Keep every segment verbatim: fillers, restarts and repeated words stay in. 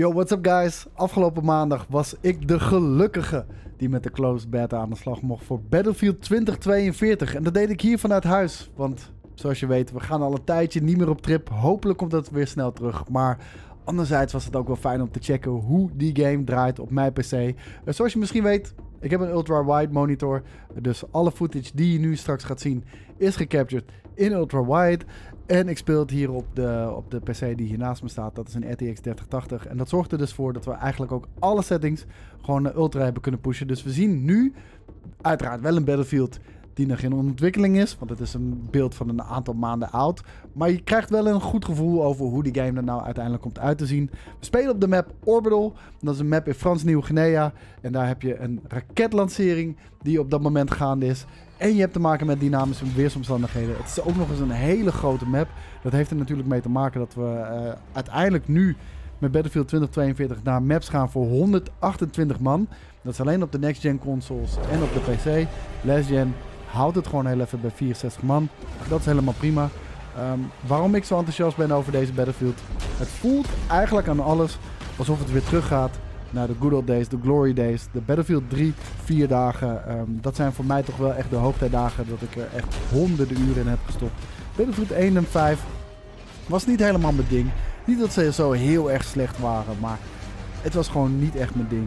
Yo, what's up guys? Afgelopen maandag was ik de gelukkige die met de closed beta aan de slag mocht voor Battlefield twintig tweeënveertig. En dat deed ik hier vanuit huis, want zoals je weet, we gaan al een tijdje niet meer op trip. Hopelijk komt dat weer snel terug, maar anderzijds was het ook wel fijn om te checken hoe die game draait op mijn P C. En zoals je misschien weet, ik heb een ultra-wide monitor, dus alle footage die je nu straks gaat zien is gecaptured in ultra-wide. En ik speel het hier op de, op de P C die hier naast me staat. Dat is een R T X dertig tachtig. En dat zorgt er dus voor dat we eigenlijk ook alle settings gewoon naar ultra hebben kunnen pushen. Dus we zien nu uiteraard wel een Battlefield die nog in ontwikkeling is. Want het is een beeld van een aantal maanden oud. Maar je krijgt wel een goed gevoel over hoe die game er nou uiteindelijk komt uit te zien. We spelen op de map Orbital. Dat is een map in Frans-Nieuw-Guinea. En daar heb je een raketlancering die op dat moment gaande is. En je hebt te maken met dynamische weersomstandigheden. Het is ook nog eens een hele grote map. Dat heeft er natuurlijk mee te maken dat we uh, uiteindelijk nu met Battlefield twintig tweeënveertig naar maps gaan voor honderdachtentwintig man. Dat is alleen op de next-gen consoles en op de P C. Last-gen houdt het gewoon heel even bij vierenzestig man. Dat is helemaal prima. Um, waarom ik zo enthousiast ben over deze Battlefield? Het voelt eigenlijk aan alles alsof het weer teruggaat naar de good old days, de glory days, de Battlefield drie, vier dagen. Um, dat zijn voor mij toch wel echt de hoogtijdagen dat ik er echt honderden uren in heb gestopt. Battlefield één en vijf was niet helemaal mijn ding. Niet dat ze zo heel erg slecht waren, maar het was gewoon niet echt mijn ding.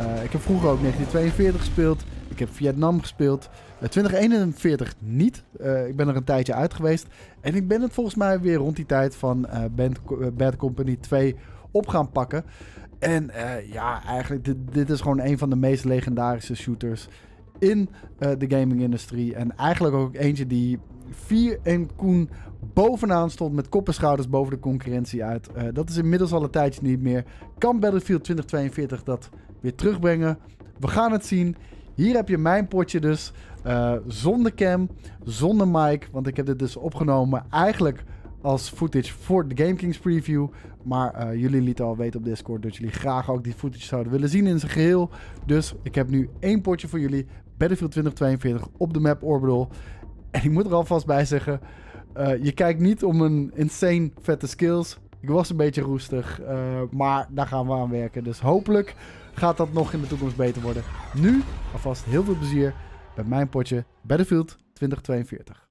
Uh, ik heb vroeger ook negentien tweeënveertig gespeeld. Ik heb Vietnam gespeeld. Uh, twintig eenenveertig niet. Uh, ik ben er een tijdje uit geweest. En ik ben het volgens mij weer rond die tijd van uh, Bad, uh, Bad Company twee op gaan pakken. En uh, ja, eigenlijk, dit, dit is gewoon een van de meest legendarische shooters in uh, de gaming-industrie. En eigenlijk ook eentje die vier en Koen bovenaan stond met kop en schouders boven de concurrentie uit. Uh, dat is inmiddels al een tijdje niet meer. Kan Battlefield twintig tweeënveertig dat weer terugbrengen? We gaan het zien. Hier heb je mijn potje dus. Uh, zonder cam, zonder mic. Want ik heb dit dus opgenomen eigenlijk als footage voor de Gamekings preview. Maar uh, jullie lieten al weten op Discord dat jullie graag ook die footage zouden willen zien in zijn geheel. Dus ik heb nu één potje voor jullie. Battlefield twintig tweeënveertig op de map Orbital. En ik moet er alvast bij zeggen, uh, je kijkt niet om een insane vette skills. Ik was een beetje roestig, uh, maar daar gaan we aan werken. Dus hopelijk gaat dat nog in de toekomst beter worden. Nu alvast heel veel plezier bij mijn potje Battlefield twintig tweeënveertig.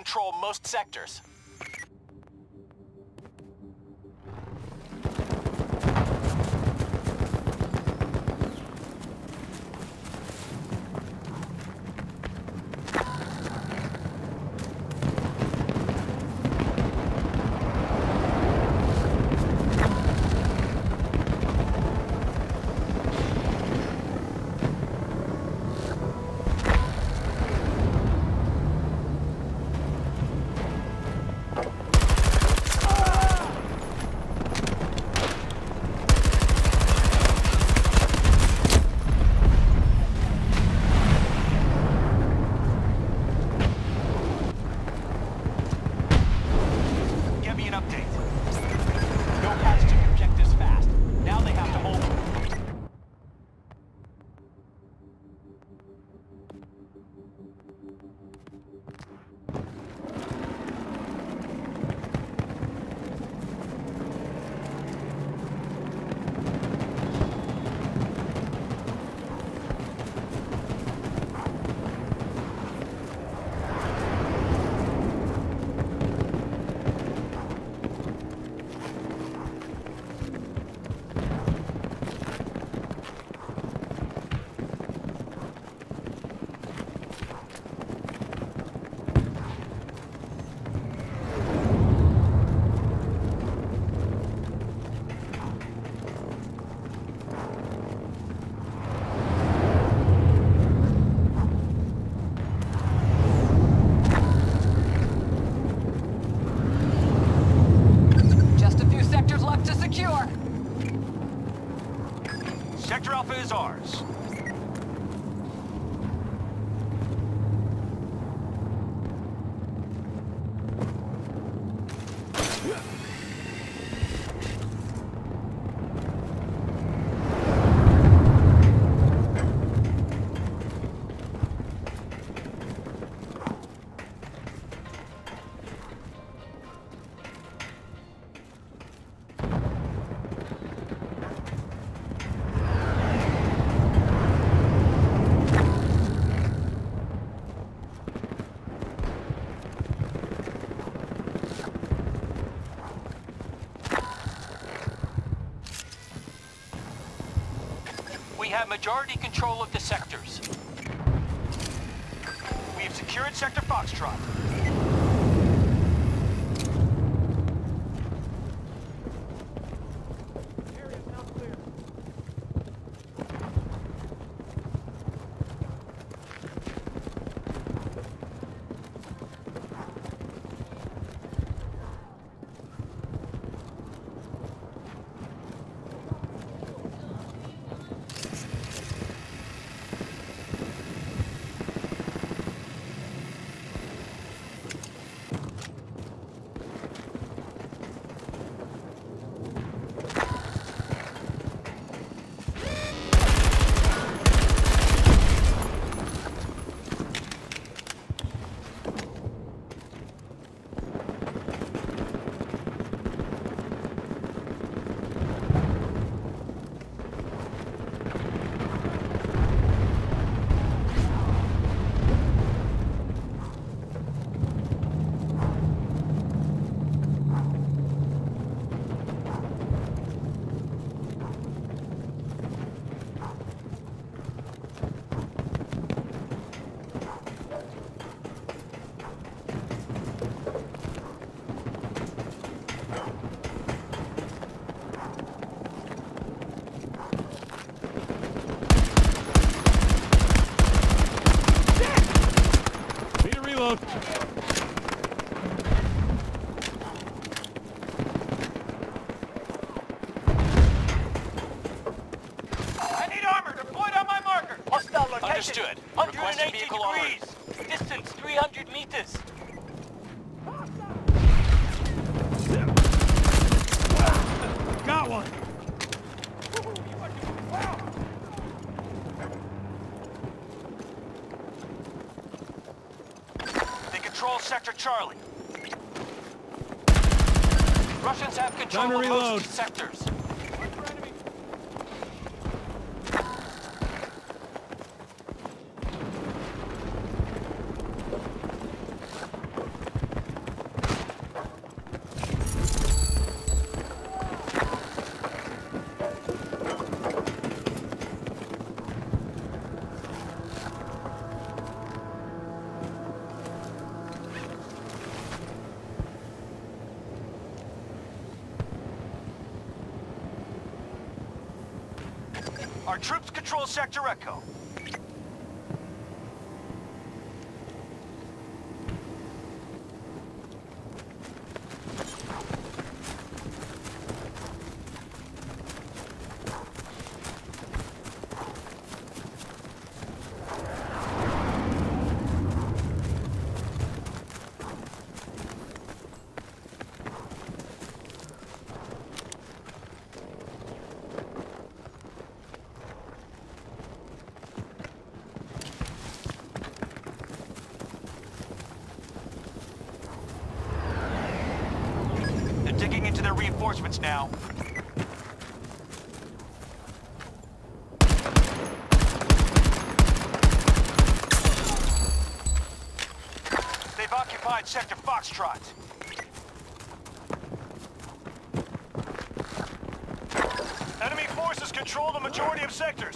Control most sectors. Sector Alpha is ours. We have majority control of the sectors. We have secured Sector Foxtrot. Understood. one hundred eighty degrees. Over. Distance three hundred meters. Got one. They control Sector Charlie. Russians have control of most sectors. Our troops control Sector Echo. Digging into their reinforcements now. They've occupied Sector Foxtrot. Enemy forces control the majority of sectors.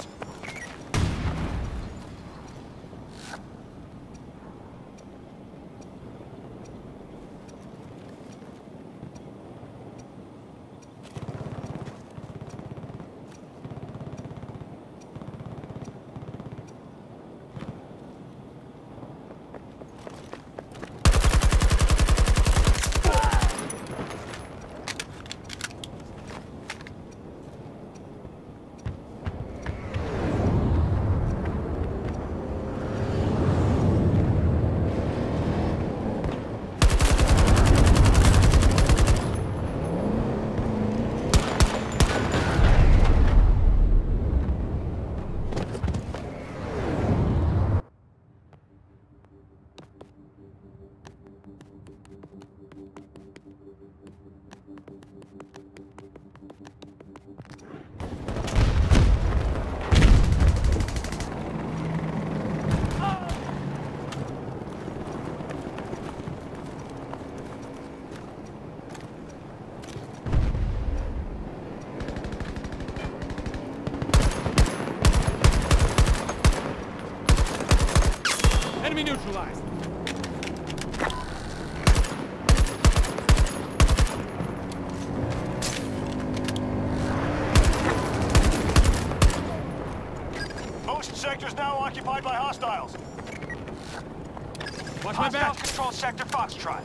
hostiles. Watch my back. Control sector Foxtrot.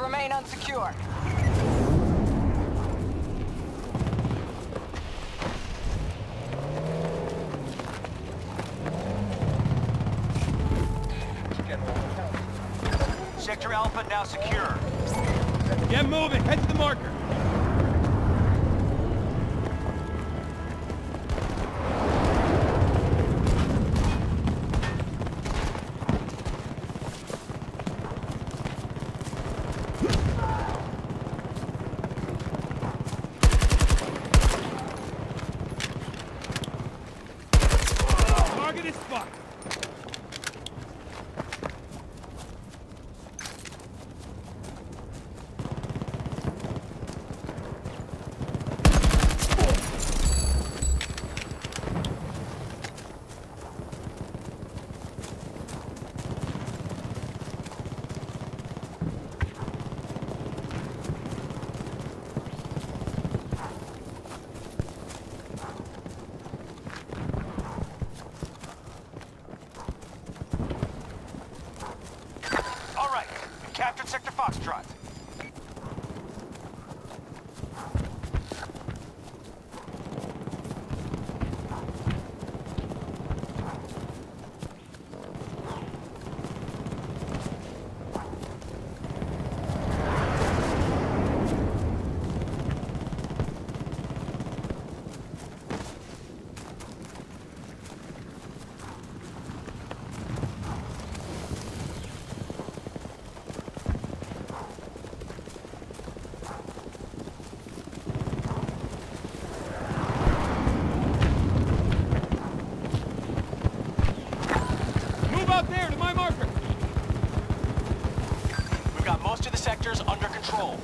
Remain unsecured. Sector Alpha now secure. Get moving. Head to the marker. Sectors under control.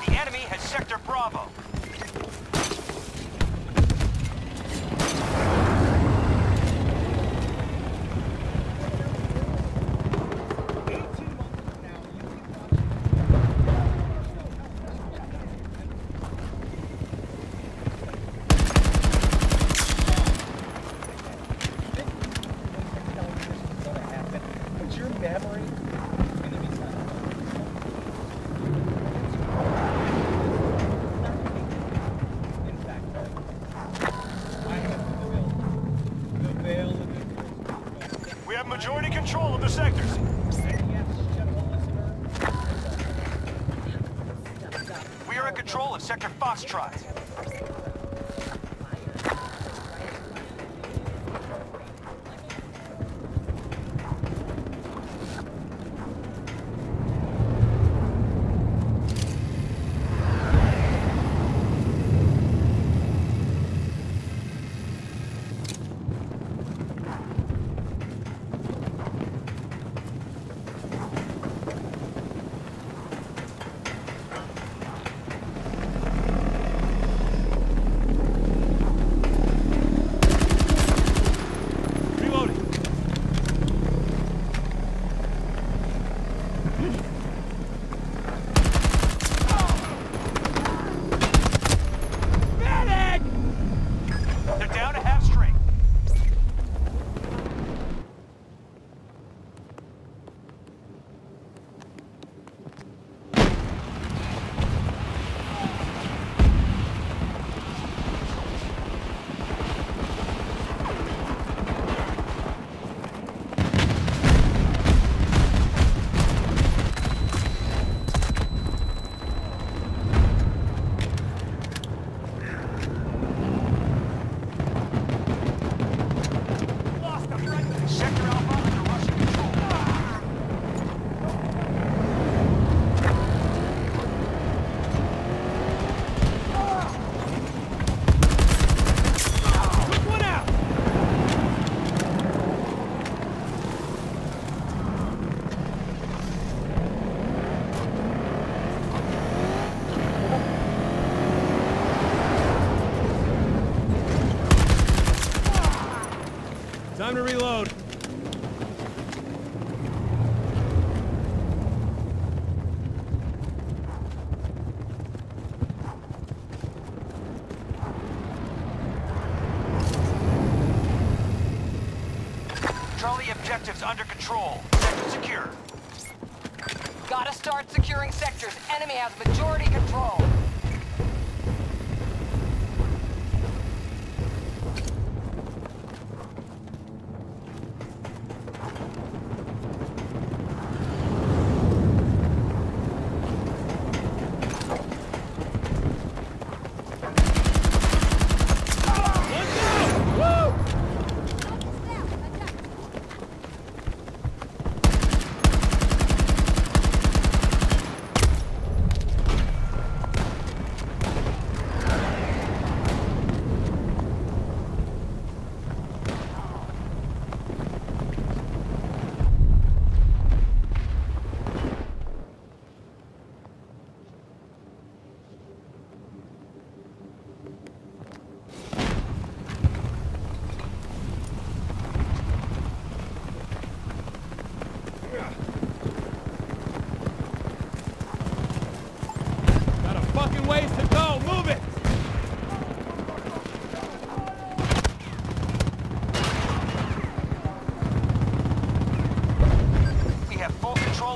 The enemy has Sector Bravo. Majority control of the sectors. We are in control of Sector Foxtrot. to reload. Charlie, objectives under control. Sector secure. Gotta start securing sectors. Enemy has majority control.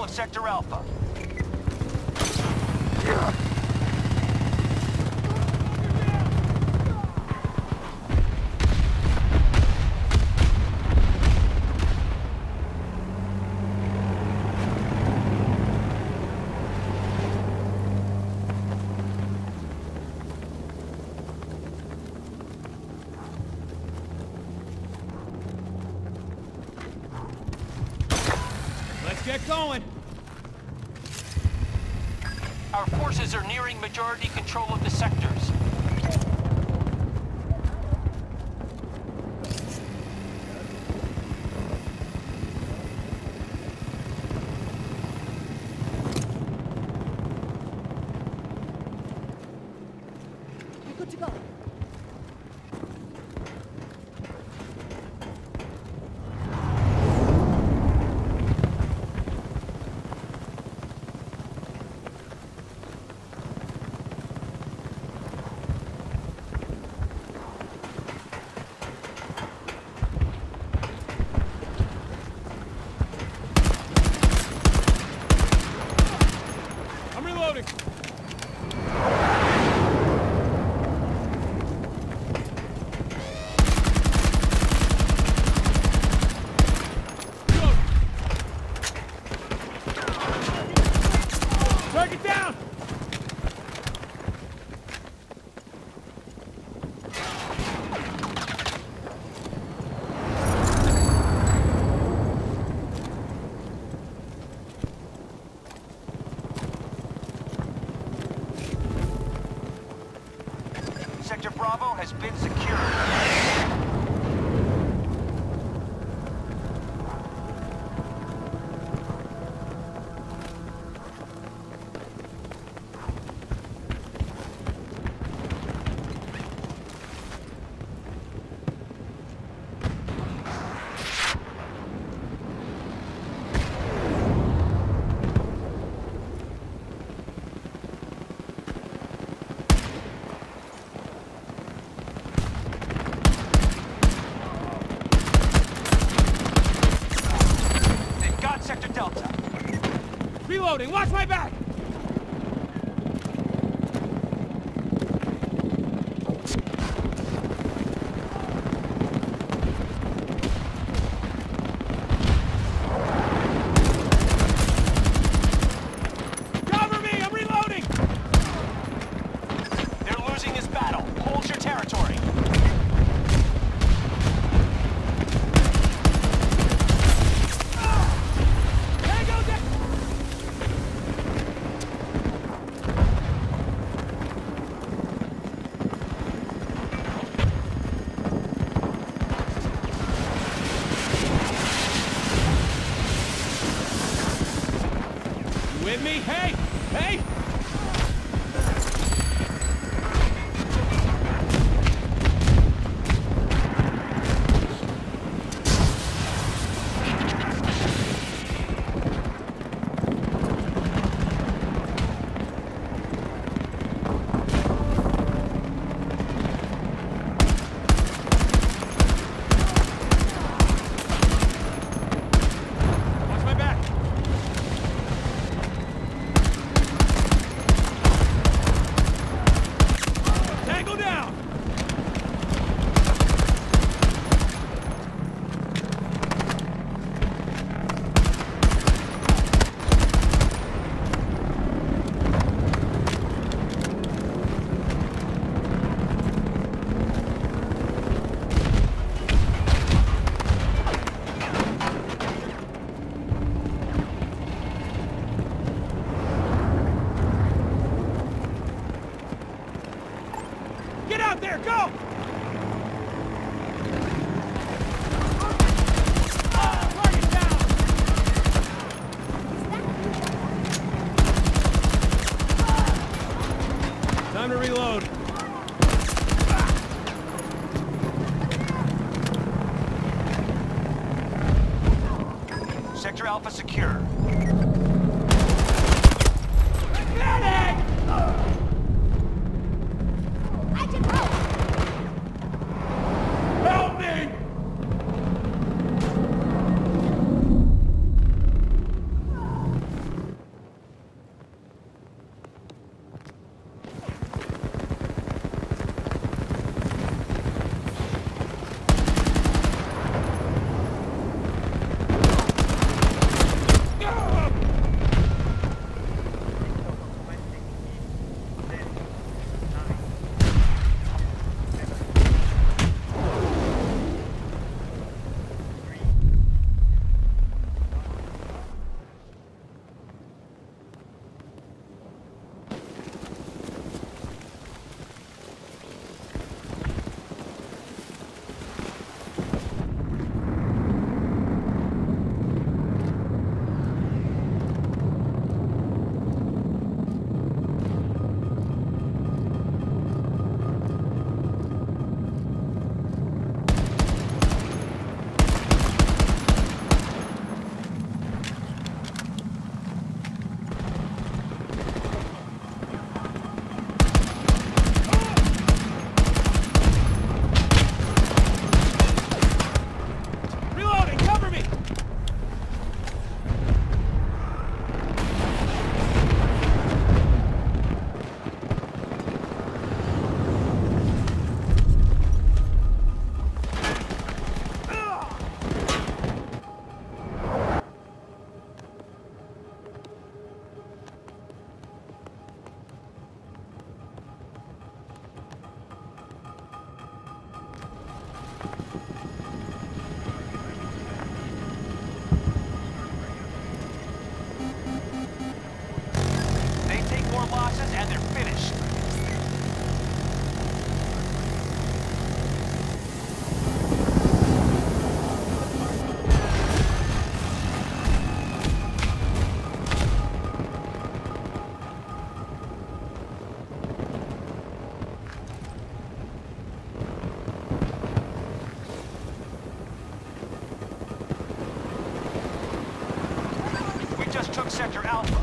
Sector Alpha. Let's get going. Our forces are nearing majority control of the sectors. Sector Bravo has been secured. Reloading, watch my back! With me? Hey! Hey! Get out there, go! Time to reload. Sector Alpha secure. Sector Alpha.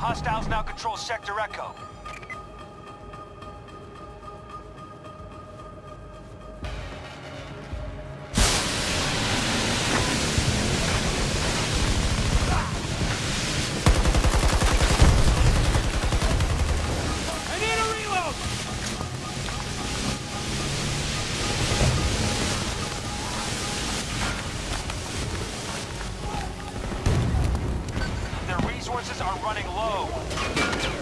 Hostiles now control Sector Echo. Resources are running low.